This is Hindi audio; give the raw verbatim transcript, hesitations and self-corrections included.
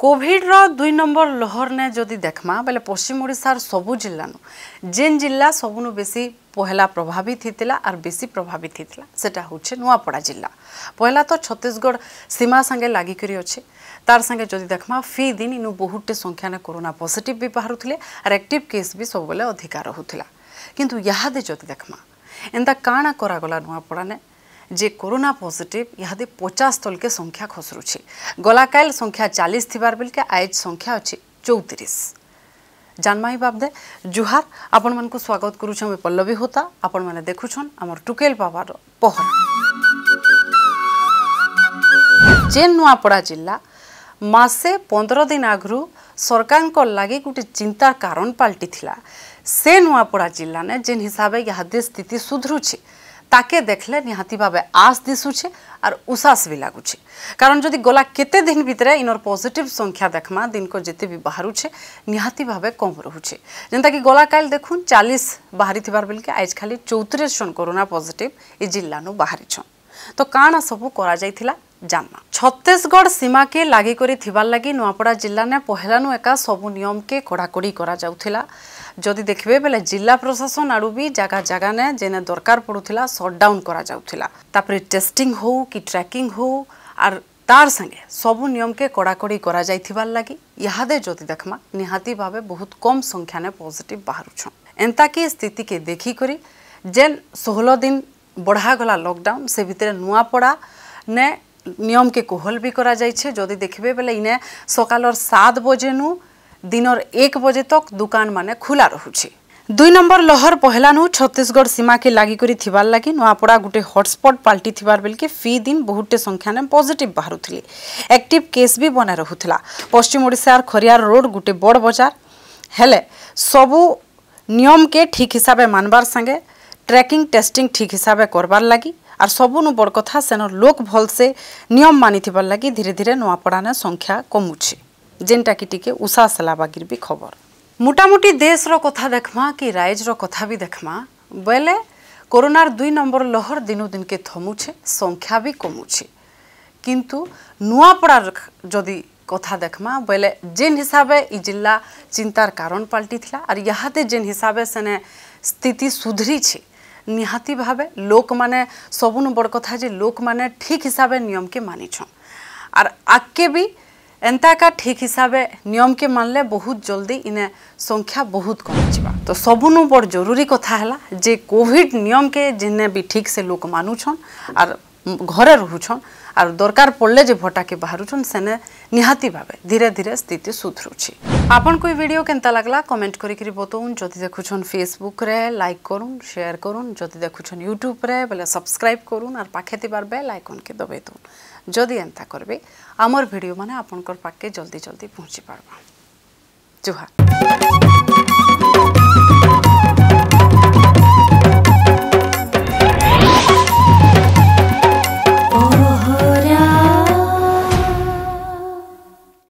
कोविड रो दुई नंबर लहर ने जदि देखमा बेले पश्चिम ओडिशार सबु जिल्लानु जेन जिल्ला सबुनु बेसी पहला प्रभावित थितिला आर बेसी प्रभावित थितिला सेटा होचे नुआपड़ा जिल्ला। पहला तो छत्तीसगढ़ सीमा संगे लागी करी अछि, तार संगे जदि देखमा फी दिन इनु बहुतटे संख्या ने कोरोना पॉजिटिव भी बाहरुथिले आर एक्टिव केस भी सब बेले अधिका रहुथिला। किंतु याहादे जदि देखमा एंता काणा करागला नुआपड़ा ने जे कोरोना पॉजिटिव यहादे पचास तल के संख्या खसरुछे। गलाकाल संख्या चालीस थिबार बिल के आज संख्या अछि चौंतीस। जानमाई बाबदे जुहार, आपण मन को स्वागत करूछ हम पल्लवी होता, आपण माने देखुछन हमर टुकेल बाबार पहरा। जेन नुआपड़ा जिल्ला मासे पंद्रह दिन आगु सरकार को लगी गोटे चिंतार कारण पाल्टी थिला, से नुआपड़ा जिल्ला ने जेन हिसाब यहादे स्थिति सुधरुछे ताके देखले निहाती भावे आस दिशुचे और उसास भी लगुचे। कारण जदि गला केते दिन भितर इनर पॉजिटिव संख्या देखमा दिन को जिते भी बाहरुचे निहाती भावे कम रहुचे, जेनता कि गला काल देखून चालीस बाहरी थिबार बेल के आज खाली चौंतीस जन कोरोना पॉजिटिव ए जिल्लानु बाहरिछन। तो काना सबु करा जाइथिला जानना। छत्तीसगढ़ सीमा के लागी करी थिबार लागी नुआपड़ा जिल्ला ने पहलानु एका सबु नियम के कड़ाकड़ी करा जाउथिला। जदि देखिए बेले जिला प्रशासन आड़ू भी जगह जगह ने जेने दरकार पड़ुला सटडाउन करापर टेस्टिंग हो कि ट्रैकिंग हो आर तार संगे सबू नियम के कड़ाकड़ी करा कर लगी यादे जदि देखमा निहाती भावे बहुत कम संख्या ने पॉजिटिव बाहरुछन। एंता की स्थिति के देखी करी जेन सोलह दिन बढ़ागला लॉकडाउन से भितर नुआपड़ा ने नियम के कोहल भी करा जाइछे। जदि देखिए बेले इने सकाल सात बजे नु दिनर एक बजे तक दुकान माने खुला रहुछे। दुई नंबर लहर पहलानु छत्तीसगढ़ सीमा के लागी करी थिबार लागी नुआपड़ा गोटे हॉटस्पॉट पाल्टी थिबार बेलके फी दिन बहुतटे संख्या ने पॉजिटिव बाहरुथिले, एक्टिव केस भी बना रहुथिला। पश्चिम ओडिशार खरियार रोड गोटे बड़ बजार हेले सबु नियम के ठीक हिसाबे मानबार संगे ट्रैकिंग टेस्टिंग ठीक हिसाबे करबार लागी आर सबुनु बड़ कथा सेनर लोक भलसे नियम मानिथिबार लागी धीरे धीरे नुआपड़ा ने संख्या कमुछे, जेनटा कि टिके उसास लाबागिर भी खबर। मोटामोटी देश रो कथा देखमा कि राज्य रो कथा भी देखमा बेले कोरोनार दुई नंबर लहर दिनु दिन के थमुछे, संख्या भी कमुछे। किंतु नुआपड़ा जदि कथा देखमा बेले जेन हिसाबे इ जिल्ला चिंतार कारण पाल्टी थिला आर यहाते जेन हिसाबे सेने स्थिति सुधरी छे निहाती भावे लोक माने सबुनु बड़ कथा जे लोक माने ठीक हिसाबे नियम के मानिछन आर आके भी एंता का ठीक हिसाबे नियम के मानले बहुत जल्दी इने संख्या बहुत कम जीवा। तो सबुनु बड़ जरूरी कथा है जे कोविड नियम के जिन्हें भी ठीक से लोक मानुछन आर घरे रहुछन आर दरकार पड़ले जे भटा के बाहरुछन सेने निहाती भावे धीरे धीरे स्थिति सुधरुछी। आपन कोई वीडियो केनता लगला कमेंट करी बताऊन। जदि देखुछन फेसबुक रे लाइक करून शेयर करून, जदि देखुछन यूट्यूब रे बेले सब्सक्राइब करून आर पाखे तिबार बेल आइकन के दबाई दउन। जदि एंता करबे आमर वीडियो माने आपनकर पाके जल्दी जल्दी पहुँची पारबा। जोहार।